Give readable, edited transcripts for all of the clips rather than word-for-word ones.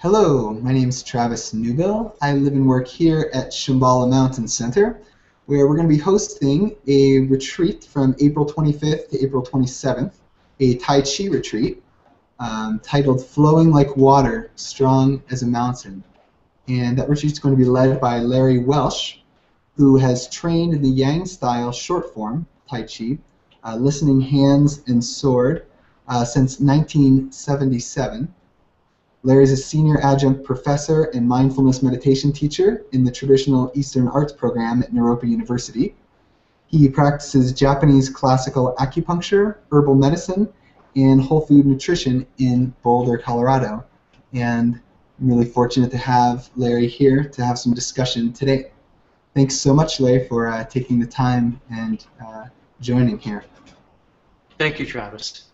Hello, my name is Travis Newbill. I live and work here at Shambhala Mountain Center, where we're going to be hosting a retreat from April 25th to April 27th, a Tai Chi retreat titled Flowing Like Water, Strong as a Mountain. And that retreat is going to be led by Larry Welsh, who has trained in the Yang-style short form, Tai Chi, listening hands and sword, since 1977. Larry is a senior adjunct professor and mindfulness meditation teacher in the traditional Eastern Arts program at Naropa University. He practices Japanese classical acupuncture, herbal medicine, and whole food nutrition in Boulder, Colorado. And I'm really fortunate to have Larry here to have some discussion today. Thanks so much, Larry, for taking the time and joining here. Thank you, Travis.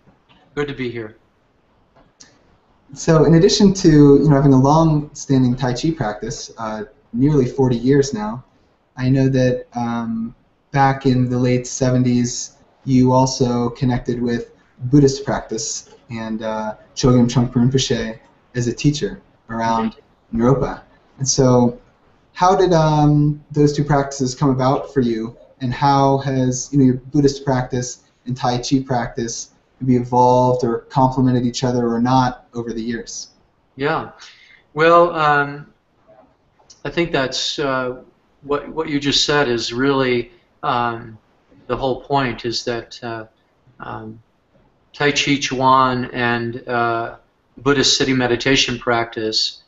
Good to be here. So in addition to having a long-standing Tai Chi practice, nearly 40 years now, I know that back in the late 70s you also connected with Buddhist practice and Chögyam Trungpa Rinpoche as a teacher around Naropa. And so how did those two practices come about for you, and how has your Buddhist practice and Tai Chi practice be evolved or complemented each other or not over the years? Yeah, well, I think that's what you just said is really the whole point, is that Tai Chi Chuan and Buddhist city meditation practice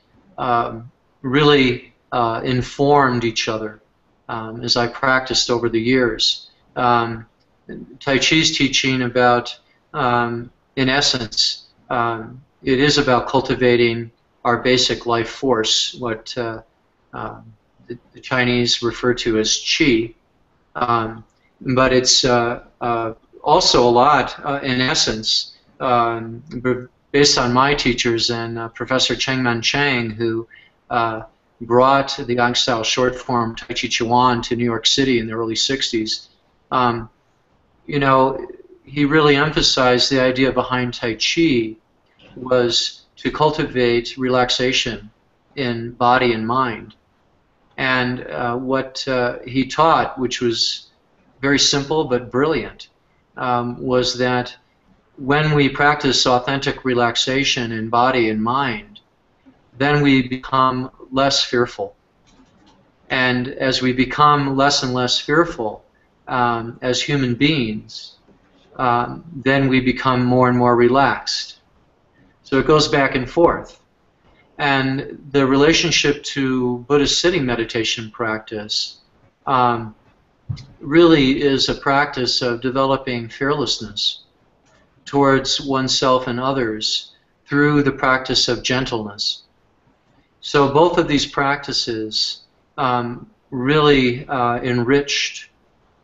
really informed each other as I practiced over the years. Tai Chi's teaching about in essence, it is about cultivating our basic life force, what the Chinese refer to as qi. But it's also a lot, in essence, based on my teachers and Professor Cheng Man Ching, who brought the Yang-style short form Tai Chi Chuan to New York City in the early 60s. He really emphasized the idea behind Tai Chi was to cultivate relaxation in body and mind. And what he taught, which was very simple but brilliant, was that when we practice authentic relaxation in body and mind, then we become less fearful. And as we become less and less fearful as human beings, then we become more and more relaxed. So it goes back and forth. And the relationship to Buddhist sitting meditation practice really is a practice of developing fearlessness towards oneself and others through the practice of gentleness. So both of these practices really enriched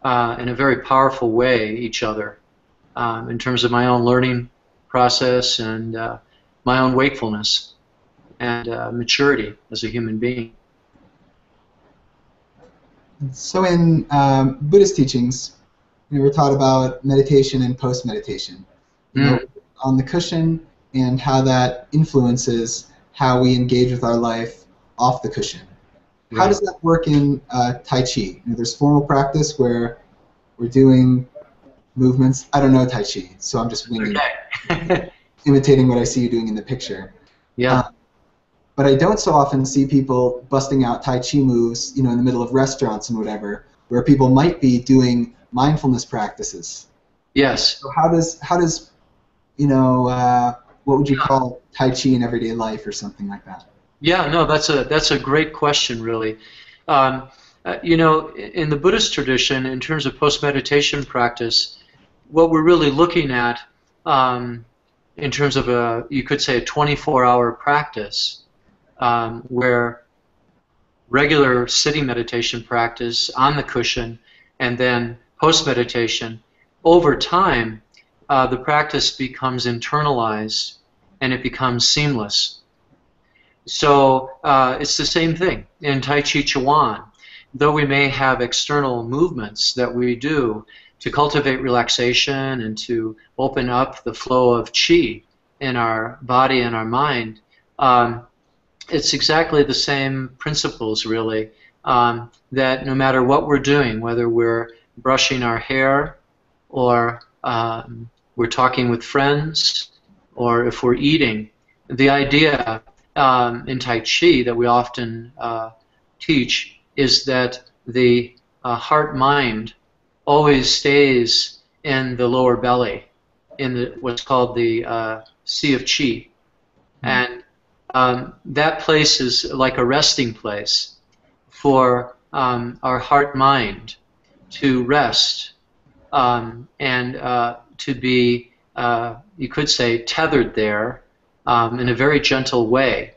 in a very powerful way each other. In terms of my own learning process and my own wakefulness and maturity as a human being. So in Buddhist teachings, we're taught about meditation and post-meditation, on the cushion, and how that influences how we engage with our life off the cushion. How does that work in Tai Chi? There's formal practice where we're doing movements. I don't know Tai Chi, so I'm just winging it, imitating what I see you doing in the picture. Yeah. But I don't so often see people busting out Tai Chi moves, in the middle of restaurants and whatever, where people might be doing mindfulness practices. Yes. So how does what would you call Tai Chi in everyday life or something like that? Yeah, no, that's a great question, really. In the Buddhist tradition, in terms of post-meditation practice, what we're really looking at in terms of you could say a 24-hour practice, where regular sitting meditation practice on the cushion and then post-meditation, over time the practice becomes internalized and it becomes seamless. So it's the same thing in Tai Chi Chuan. Though we may have external movements that we do to cultivate relaxation and to open up the flow of qi in our body and our mind, it's exactly the same principles, really, that no matter what we're doing, whether we're brushing our hair or we're talking with friends or if we're eating, the idea in Tai Chi that we often teach is that the heart-mind always stays in the lower belly, in the, what's called the sea of Qi. Mm-hmm. And that place is like a resting place for our heart-mind to rest and to be, you could say, tethered there in a very gentle way.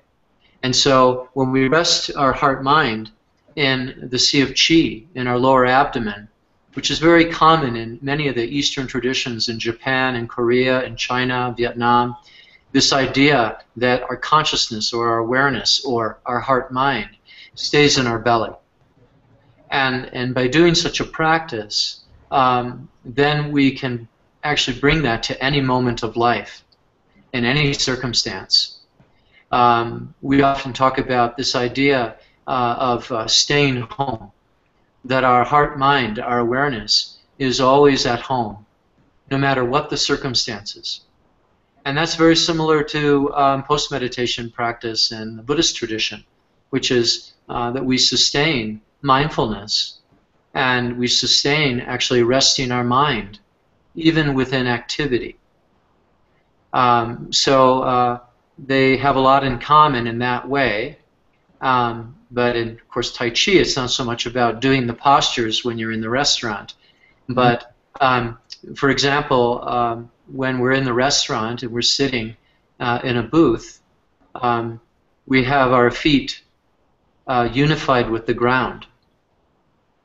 And so when we rest our heart-mind in the sea of Qi, in our lower abdomen, which is very common in many of the Eastern traditions in Japan and Korea and China, Vietnam, this idea that our consciousness or our awareness or our heart-mind stays in our belly. And by doing such a practice, then we can actually bring that to any moment of life, in any circumstance. We often talk about this idea of staying home, that our heart-mind, our awareness, is always at home, no matter what the circumstances. And that's very similar to post-meditation practice in the Buddhist tradition, which is that we sustain mindfulness and we sustain actually resting our mind, even within activity. So they have a lot in common in that way. But in, of course, Tai Chi, it's not so much about doing the postures when you're in the restaurant. But, for example, when we're in the restaurant and we're sitting in a booth, we have our feet unified with the ground.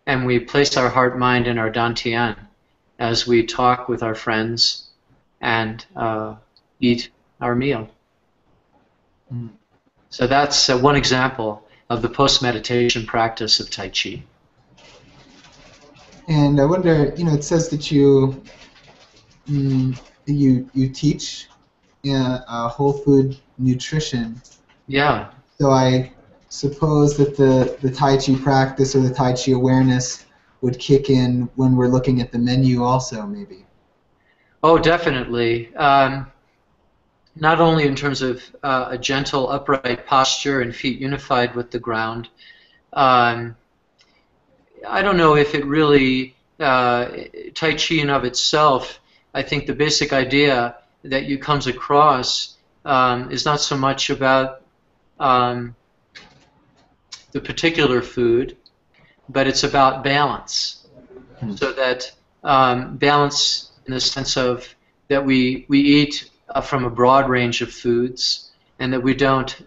And we place our heart, mind, and our dantian as we talk with our friends and eat our meal. Mm. So that's one example of the post-meditation practice of Tai Chi. And I wonder, you know, it says that you you teach whole food nutrition. Yeah. So I suppose that the Tai Chi practice or the Tai Chi awareness would kick in when we're looking at the menu also, maybe. Oh, definitely. Not only in terms of a gentle, upright posture and feet unified with the ground. I don't know if it really, Tai Chi in of itself, I think the basic idea that you comes across is not so much about the particular food, but it's about balance. Mm-hmm. So that balance in the sense of that we eat from a broad range of foods, and that we don't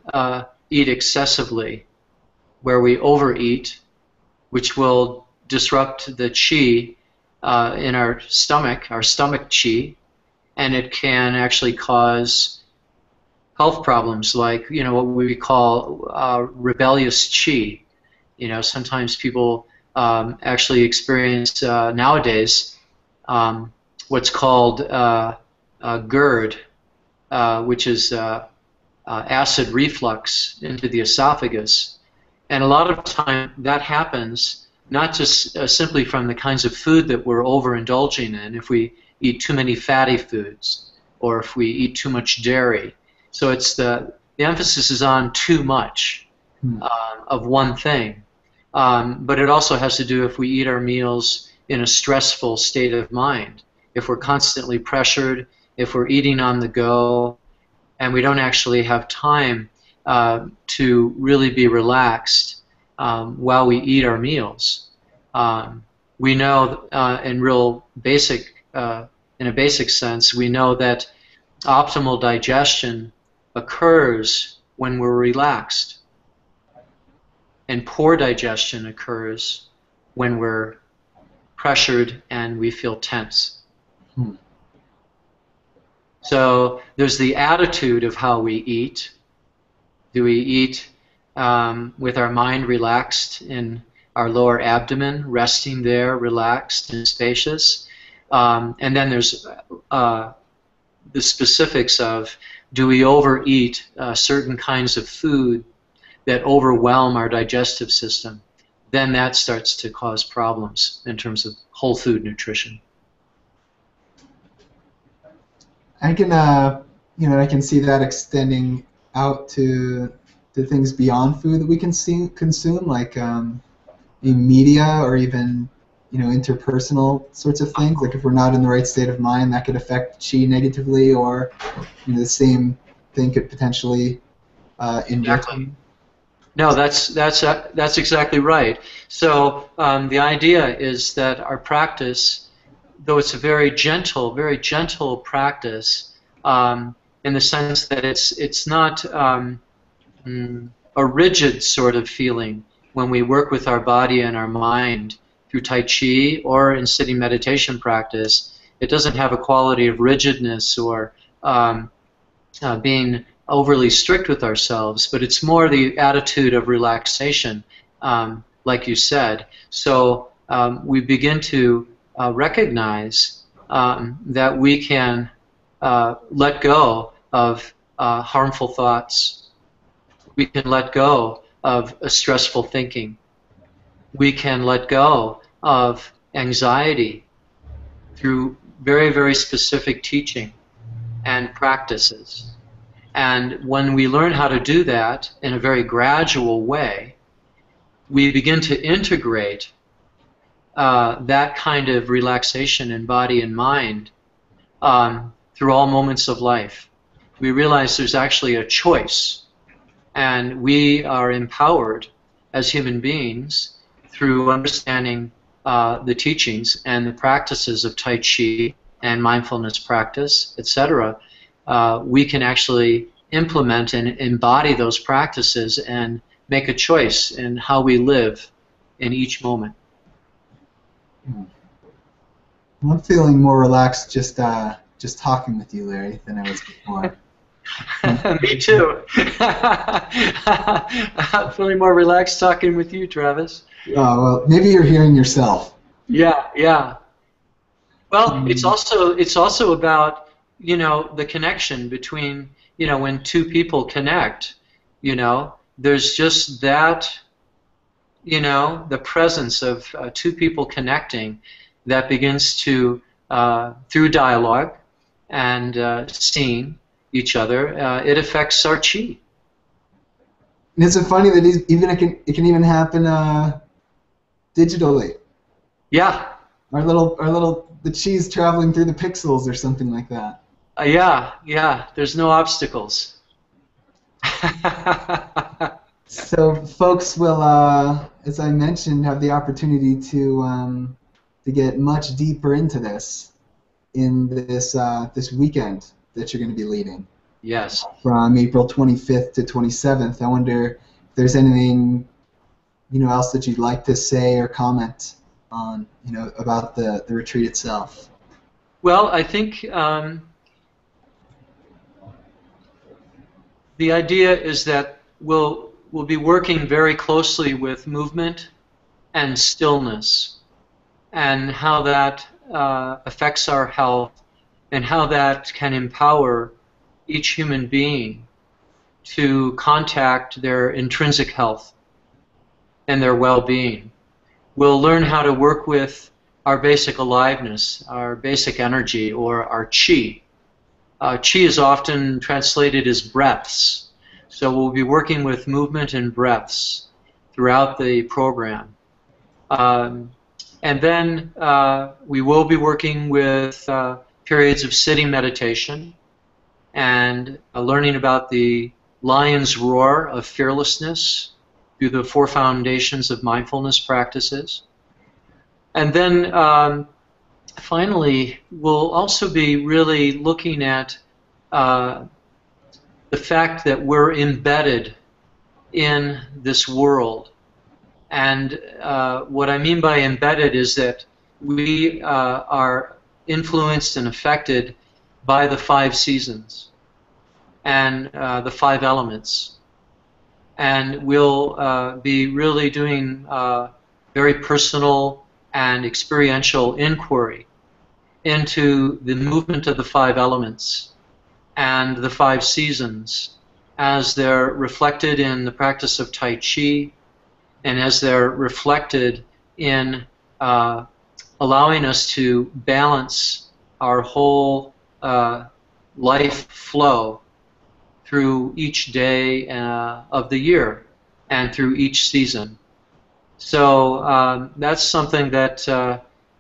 eat excessively, where we overeat, which will disrupt the qi in our stomach qi, and it can actually cause health problems like, you know, what we call rebellious qi. You know, sometimes people actually experience nowadays what's called GERD, which is acid reflux into the esophagus. And a lot of time that happens not just simply from the kinds of food that we're overindulging in, if we eat too many fatty foods or if we eat too much dairy. So it's the emphasis is on too much of one thing. But it also has to do if we eat our meals in a stressful state of mind. If we're constantly pressured, if we're eating on the go, and we don't actually have time to really be relaxed while we eat our meals. We know in a basic sense, we know that optimal digestion occurs when we're relaxed, and poor digestion occurs when we're pressured and we feel tense. Hmm. So there's the attitude of how we eat. Do we eat with our mind relaxed in our lower abdomen, resting there, relaxed and spacious? And then there's the specifics of, do we overeat certain kinds of food that overwhelm our digestive system, then that starts to cause problems in terms of whole food nutrition. I can, I can see that extending out to the things beyond food that we can consume, like in media or even, interpersonal sorts of things. Like if we're not in the right state of mind, that could affect qi negatively, or the same thing could potentially inject. Exactly. No, that's exactly right. So the idea is that our practice, though it's a very gentle practice, in the sense that it's not a rigid sort of feeling when we work with our body and our mind through Tai Chi or in sitting meditation practice. It doesn't have a quality of rigidness or being overly strict with ourselves, but it's more the attitude of relaxation, like you said. So we begin to recognize that we can let go of harmful thoughts. We can let go of stressful thinking. We can let go of anxiety through very, very specific teaching and practices. And when we learn how to do that in a very gradual way, we begin to integrate that kind of relaxation in body and mind through all moments of life. We realize there's actually a choice, and we are empowered as human beings through understanding the teachings and the practices of Tai Chi and mindfulness practice, etc. We can actually implement and embody those practices and make a choice in how we live in each moment. I'm feeling more relaxed just talking with you, Larry, than I was before. Me too. I'm feeling more relaxed talking with you, Travis. Oh, well, maybe you're hearing yourself. Yeah, yeah. Well, it's also about, the connection between, when two people connect, there's just that, the presence of two people connecting that begins to, through dialogue and seeing each other, it affects our qi. And isn't it funny that it can even happen digitally? Yeah. The qi traveling through the pixels or something like that. Yeah. There's no obstacles. So folks will, as I mentioned, have the opportunity to get much deeper into this in this weekend that you're going to be leading. Yes. From April 25th to 27th. I wonder if there's anything else that you'd like to say or comment on, about the retreat itself. Well, I think the idea is that we'll be working very closely with movement and stillness and how that affects our health and how that can empower each human being to contact their intrinsic health and their well-being. We'll learn how to work with our basic aliveness, our basic energy, or our qi. Qi is often translated as breaths, so we'll be working with movement and breaths throughout the program. And then we will be working with periods of sitting meditation and learning about the lion's roar of fearlessness through the four foundations of mindfulness practices. And then finally, we'll also be really looking at the fact that we're embedded in this world. And what I mean by embedded is that we are influenced and affected by the five seasons and the five elements. And we'll be really doing very personal and experiential inquiry into the movement of the five elements and the five seasons as they're reflected in the practice of Tai Chi and as they're reflected in allowing us to balance our whole life flow through each day of the year and through each season. So that's something that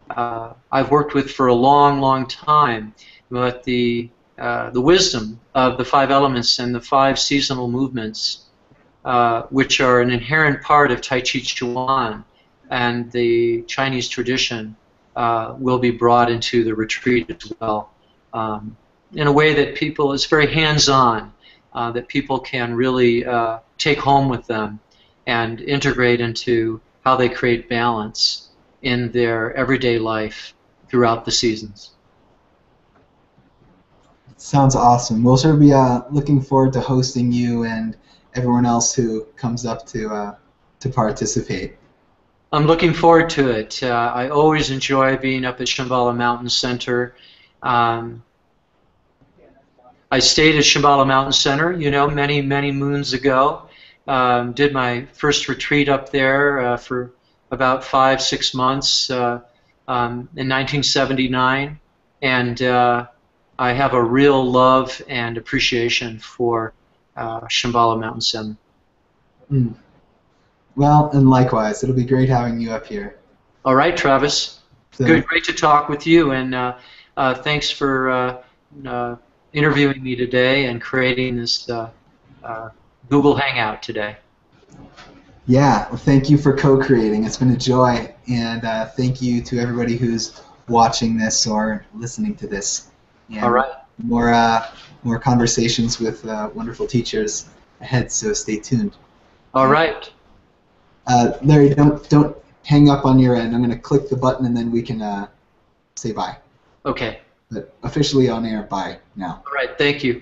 I've worked with for a long, long time. But the wisdom of the five elements and the five seasonal movements, which are an inherent part of Tai Chi Chuan and the Chinese tradition, will be brought into the retreat as well, in a way that people, it's very hands-on, that people can really take home with them and integrate into how they create balance in their everyday life throughout the seasons. Sounds awesome. We'll sure be looking forward to hosting you and everyone else who comes up to participate. I'm looking forward to it. I always enjoy being up at Shambhala Mountain Center. I stayed at Shambhala Mountain Center, you know, many, many moons ago. Did my first retreat up there for about 5-6 months in 1979, and I have a real love and appreciation for Shambhala Mountain Center. Mm. Well, and likewise, it'll be great having you up here. All right, Travis. So. Good, great to talk with you, and thanks for interviewing me today and creating this Google Hangout today. Yeah, well, thank you for co-creating. It's been a joy, and thank you to everybody who's watching this or listening to this. And all right. More conversations with wonderful teachers ahead, so stay tuned. All right. Larry, don't hang up on your end. I'm going to click the button, and then we can say bye. Okay. But officially on air, bye now. All right, thank you.